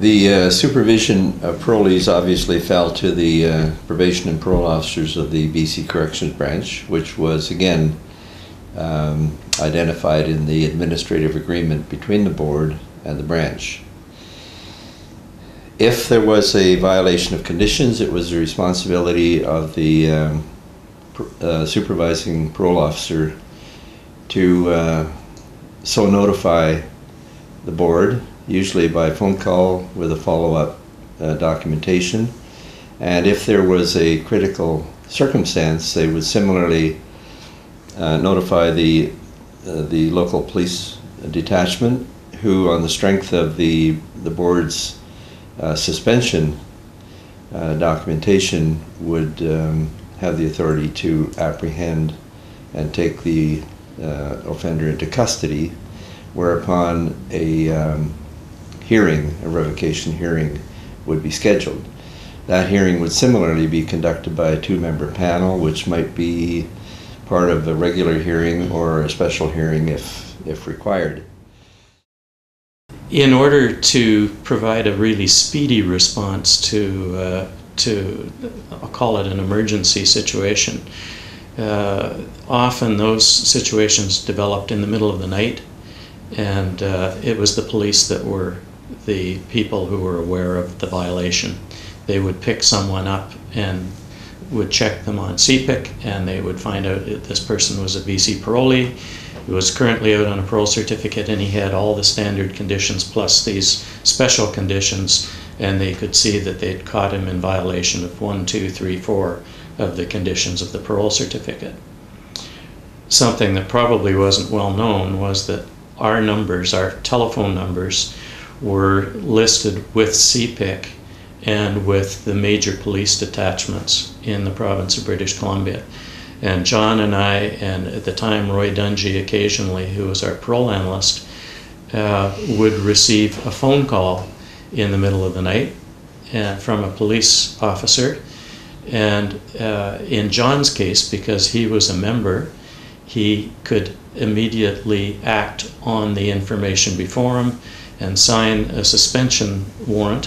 The supervision of parolees obviously fell to the probation and parole officers of the BC Corrections Branch, which was again identified in the administrative agreement between the board and the branch. If there was a violation of conditions, it was the responsibility of the supervising parole officer to so notify the board, usually by phone call with a follow-up documentation. And if there was a critical circumstance, they would similarly notify the local police detachment, who on the strength of the board's suspension documentation would have the authority to apprehend and take the offender into custody, whereupon a hearing, a revocation hearing, would be scheduled. That hearing would similarly be conducted by a two-member panel, which might be part of a regular hearing or a special hearing if required. In order to provide a really speedy response to I'll call it an emergency situation, often those situations developed in the middle of the night, and it was the police that were the people who were aware of the violation. They would pick someone up and would check them on CPIC, and they would find out that this person was a BC parolee who was currently out on a parole certificate, and he had all the standard conditions plus these special conditions, and they could see that they'd caught him in violation of 1, 2, 3, 4 of the conditions of the parole certificate. Something that probably wasn't well known was that our numbers, our telephone numbers, were listed with CPIC and with the major police detachments in the province of British Columbia. And John and I, and at the time Roy Dungy occasionally, who was our parole analyst, would receive a phone call in the middle of the night from a police officer. And in John's case, because he was a member, he could immediately act on the information before him and sign a suspension warrant,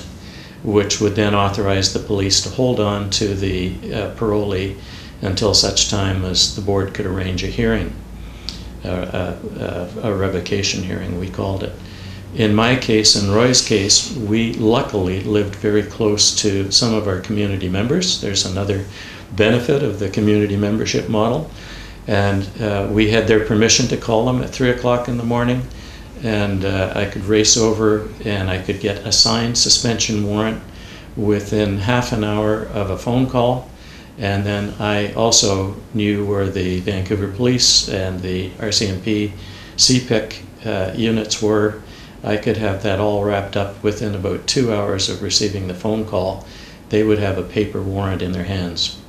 which would then authorize the police to hold on to the parolee until such time as the board could arrange a hearing, a revocation hearing, we called it. In my case and Roy's case, we luckily lived very close to some of our community members. There's another benefit of the community membership model. And we had their permission to call them at 3 o'clock in the morning, and I could race over and I could get a signed suspension warrant within half an hour of a phone call. And then I also knew where the Vancouver Police and the RCMP CPIC units were. I could have that all wrapped up within about 2 hours of receiving the phone call. They would have a paper warrant in their hands.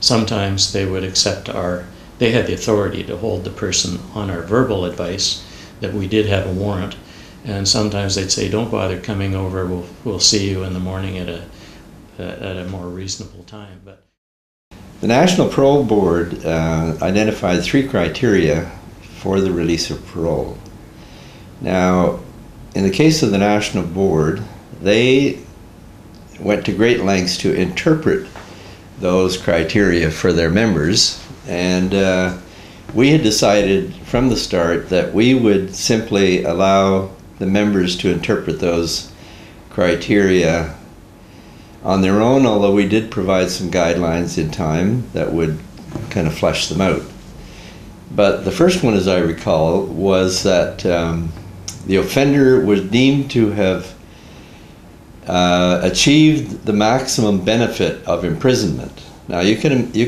Sometimes they would accept our They had the authority to hold the person on our verbal advice that we did have a warrant, and sometimes they'd say, don't bother coming over, we'll see you in the morning at a more reasonable time. But the National Parole Board identified 3 criteria for the release of parole. Now, in the case of the National Board, they went to great lengths to interpret those criteria for their members, and we had decided from the start that we would simply allow the members to interpret those criteria on their own, although we did provide some guidelines in time that would kind of flesh them out. But the first one, as I recall, was that the offender was deemed to have achieved the maximum benefit of imprisonment. Now you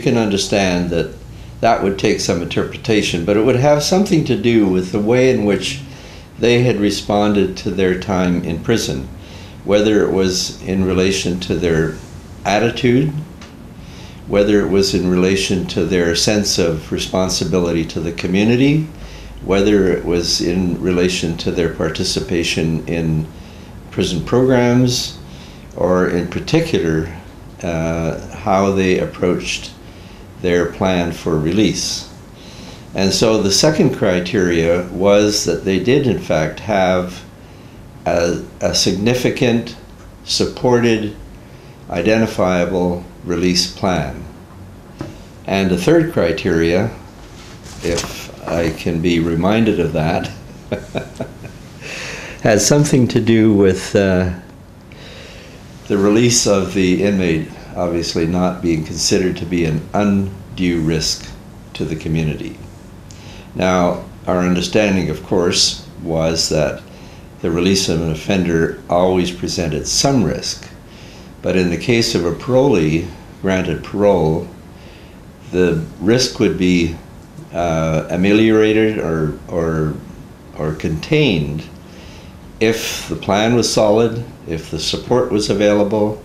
can understand that that would take some interpretation, but it would have something to do with the way in which they had responded to their time in prison, whether it was in relation to their attitude, whether it was in relation to their sense of responsibility to the community, whether it was in relation to their participation in prison programs, or in particular, how they approached their plan for release. And so the second criteria was that they did in fact have a significant supported, identifiable release plan. And the third criteria, if I can be reminded of that, has something to do with the release of the inmate obviously not being considered to be an undue risk to the community. Now, our understanding, of course, was that the release of an offender always presented some risk, but in the case of a parolee granted parole, the risk would be ameliorated or contained if the plan was solid, if the support was available,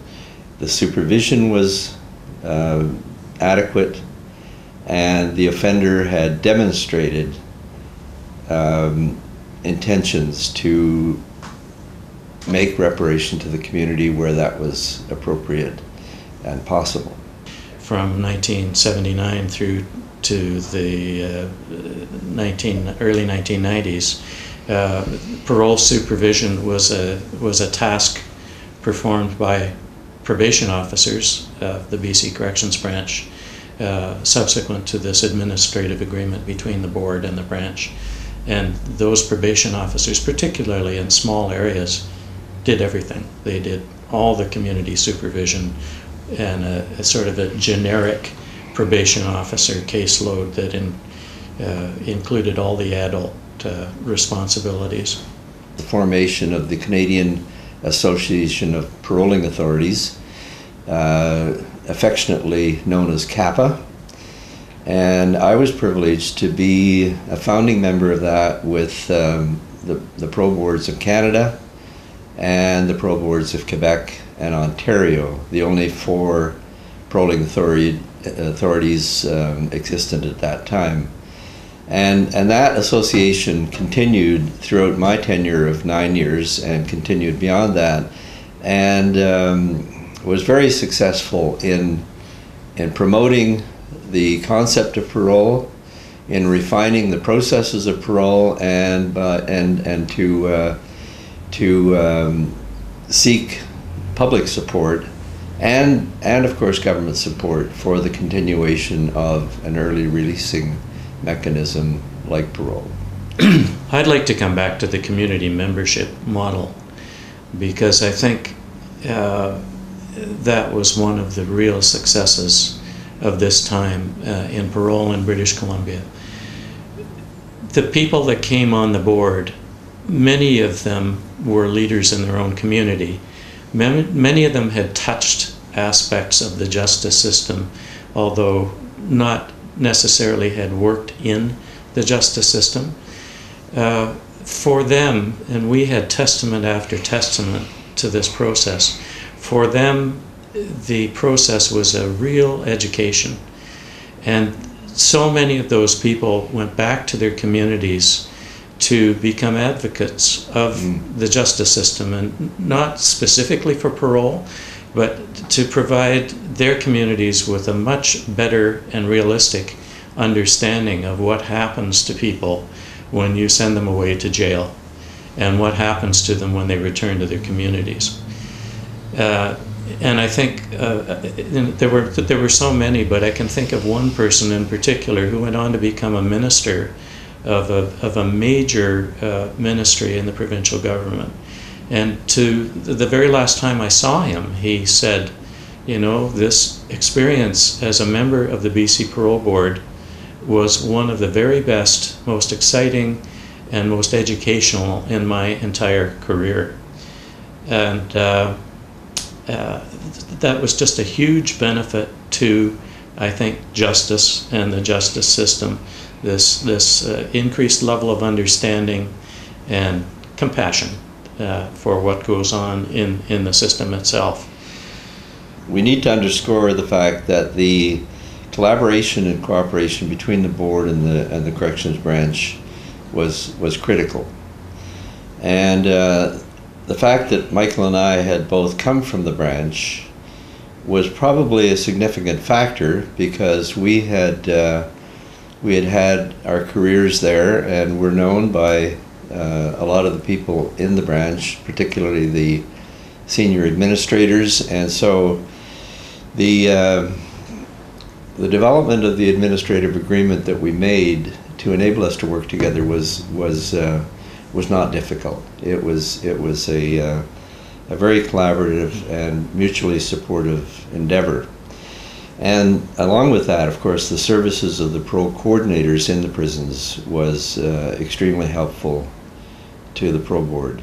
the supervision was adequate, and the offender had demonstrated intentions to make reparation to the community where that was appropriate and possible. From 1979 through to the early 1990s, parole supervision was a task performed by probation officers of the BC Corrections Branch, subsequent to this administrative agreement between the board and the branch. And those probation officers, particularly in small areas, did everything. They did all the community supervision and a sort of a generic probation officer caseload that included all the adult responsibilities. The formation of the Canadian Association of Paroling Authorities, affectionately known as CAPA, and I was privileged to be a founding member of that with the Parole Boards of Canada and the Parole Boards of Quebec and Ontario, the only four paroling authorities existent at that time. And that association continued throughout my tenure of 9 years and continued beyond that, and was very successful in promoting the concept of parole, in refining the processes of parole, and to seek public support and of course government support for the continuation of an early releasing mechanism like parole. I'd like to come back to the community membership model, because I think that was one of the real successes of this time in parole in British Columbia. The people that came on the board, many of them were leaders in their own community. Many of them had touched aspects of the justice system, although not necessarily had worked in the justice system. For them, and we had testament after testament to this process, for them the process was a real education. And so many of those people went back to their communities to become advocates of the justice system, and not specifically for parole, but to provide their communities with a much better and realistic understanding of what happens to people when you send them away to jail and what happens to them when they return to their communities. And I think there were so many, but I can think of one person in particular who went on to become a minister of a major ministry in the provincial government. And to the very last time I saw him, he said, you know, this experience as a member of the BC Parole Board was one of the very best, most exciting, and most educational in my entire career. And that was just a huge benefit to, I think, justice and the justice system. This increased level of understanding and compassion for what goes on in the system itself. We need to underscore the fact that the collaboration and cooperation between the board and the corrections branch was critical. And the fact that Michael and I had both come from the branch was probably a significant factor, because we had had our careers there and were known by a lot of the people in the branch, particularly the senior administrators, and so the development of the administrative agreement that we made to enable us to work together was not difficult. It was a very collaborative and mutually supportive endeavor. And along with that, of course, the services of the parole coordinators in the prisons was extremely helpful to the parole board.